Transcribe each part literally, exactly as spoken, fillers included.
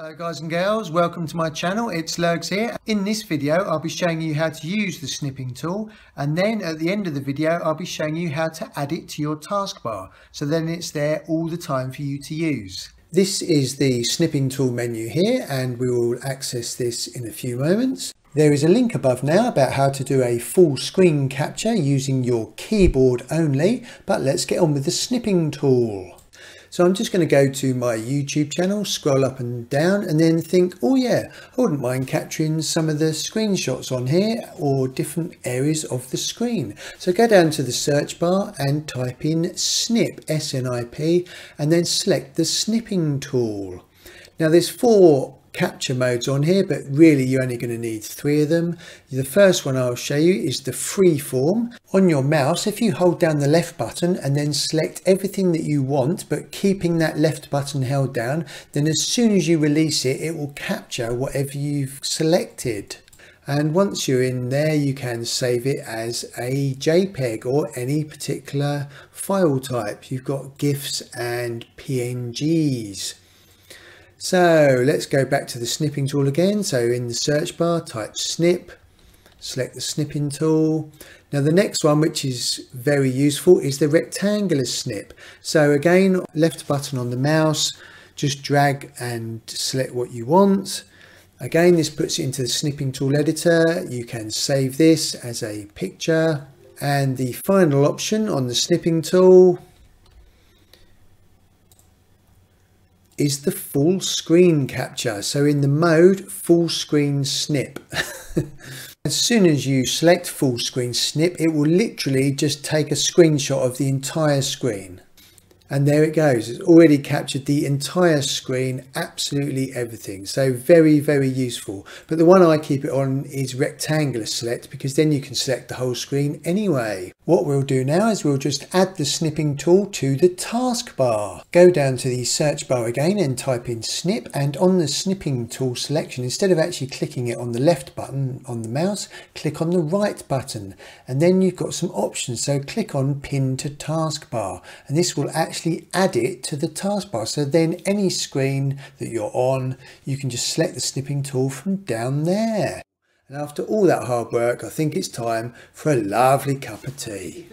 Hello guys and girls, welcome to my channel. It's Lurgs here. In this video I'll be showing you how to use the snipping tool, and then at the end of the video I'll be showing you how to add it to your taskbar so then it's there all the time for you to use. This is the snipping tool menu here, and we will access this in a few moments. There is a link above now about how to do a full screen capture using your keyboard only, but let's get on with the snipping tool. So I'm just going to go to my YouTube channel, scroll up and down, and then think, oh yeah, I wouldn't mind capturing some of the screenshots on here or different areas of the screen. So go down to the search bar and type in snip, S N I P, and then select the snipping tool. Now there's four capture modes on here, but really you're only going to need three of them. The first one I'll show you is the freeform. On your mouse, if you hold down the left button and then select everything that you want, but keeping that left button held down, then as soon as you release it, it will capture whatever you've selected. And once you're in there, you can save it as a JPEG or any particular file type. You've got GIFs and P N Gs. So let's go back to the snipping tool again. So in the search bar, type snip, select the snipping tool. Now the next one, which is very useful, is the rectangular snip. So again, left button on the mouse, just drag and select what you want. Again, this puts it into the snipping tool editor. You can save this as a picture. And the final option on the snipping tool is the full screen capture. So in the mode full screen snip, as soon as you select full screen snip, it will literally just take a screenshot of the entire screen, and there it goes. It's already captured the entire screen, absolutely everything. So very, very useful. But the one I keep it on is rectangular select, because then you can select the whole screen anyway. What we'll do now is we'll just add the snipping tool to the taskbar. Go down to the search bar again and type in snip, and on the snipping tool selection, instead of actually clicking it on the left button on the mouse, click on the right button, and then you've got some options. So click on pin to taskbar, and this will actually add it to the taskbar, so then any screen that you're on, you can just select the snipping tool from down there. And after all that hard work, I think it's time for a lovely cup of tea.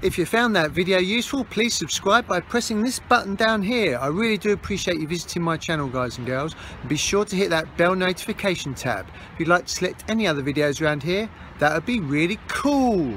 If you found that video useful, please subscribe by pressing this button down here. I really do appreciate you visiting my channel, guys and girls. And be sure to hit that bell notification tab. If you'd like to select any other videos around here, that would be really cool.